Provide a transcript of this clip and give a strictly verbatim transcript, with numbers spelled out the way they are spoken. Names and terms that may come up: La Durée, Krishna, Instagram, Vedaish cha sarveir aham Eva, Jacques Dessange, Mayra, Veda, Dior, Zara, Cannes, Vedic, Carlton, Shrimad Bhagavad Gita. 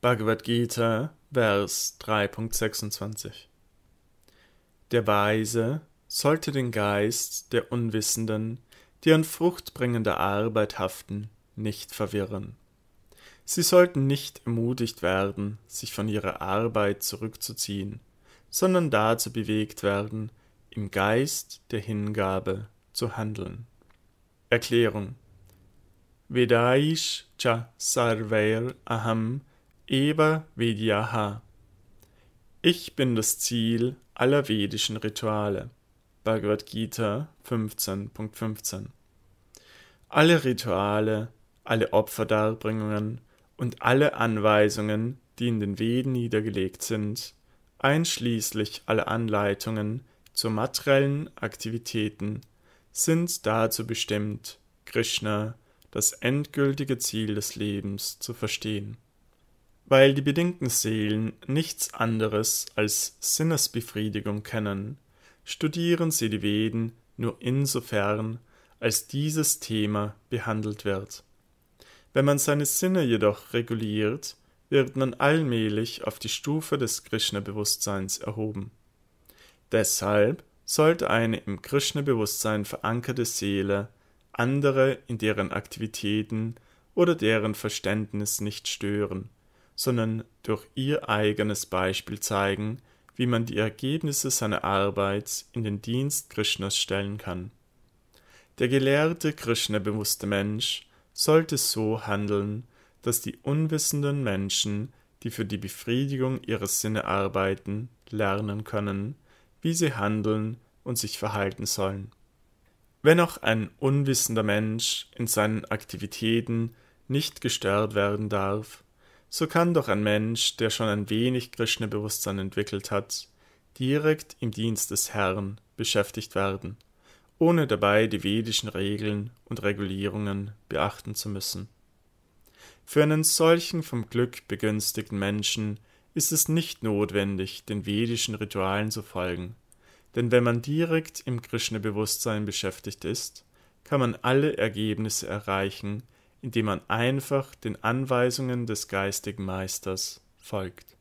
Bhagavad Gita, Vers drei Punkt sechsundzwanzig. Der Weise sollte den Geist der Unwissenden, die an fruchtbringender Arbeit haften, nicht verwirren. Sie sollten nicht ermutigt werden, sich von ihrer Arbeit zurückzuziehen, sondern dazu bewegt werden, im Geist der Hingabe zu handeln. Erklärung: Vedaish cha sarveir aham Eva Vedyaha. Ich bin das Ziel aller vedischen Rituale. Bhagavad Gita fünfzehn Punkt fünfzehn. Alle Rituale, alle Opferdarbringungen und alle Anweisungen, die in den Veden niedergelegt sind, einschließlich aller Anleitungen zu materiellen Aktivitäten, sind dazu bestimmt, Krishna, das endgültige Ziel des Lebens, zu verstehen. Weil die bedingten Seelen nichts anderes als Sinnesbefriedigung kennen, studieren sie die Veden nur insofern, als dieses Thema behandelt wird. Wenn man seine Sinne jedoch reguliert, wird man allmählich auf die Stufe des Krishna-Bewusstseins erhoben. Deshalb sollte eine im Krishna-Bewusstsein verankerte Seele andere in deren Aktivitäten oder deren Verständnis nicht stören, sondern durch ihr eigenes Beispiel zeigen, wie man die Ergebnisse seiner Arbeit in den Dienst Krishnas stellen kann. Der gelehrte Krishna-bewusste Mensch sollte so handeln, dass die unwissenden Menschen, die für die Befriedigung ihrer Sinne arbeiten, lernen können, wie sie handeln und sich verhalten sollen. Wenn auch ein unwissender Mensch in seinen Aktivitäten nicht gestört werden darf, so kann doch ein Mensch, der schon ein wenig Krishna-Bewusstsein entwickelt hat, direkt im Dienst des Herrn beschäftigt werden, ohne dabei die vedischen Regeln und Regulierungen beachten zu müssen. Für einen solchen vom Glück begünstigten Menschen ist es nicht notwendig, den vedischen Ritualen zu folgen, denn wenn man direkt im Krishna-Bewusstsein beschäftigt ist, kann man alle Ergebnisse erreichen, indem man einfach den Anweisungen des geistigen Meisters folgt.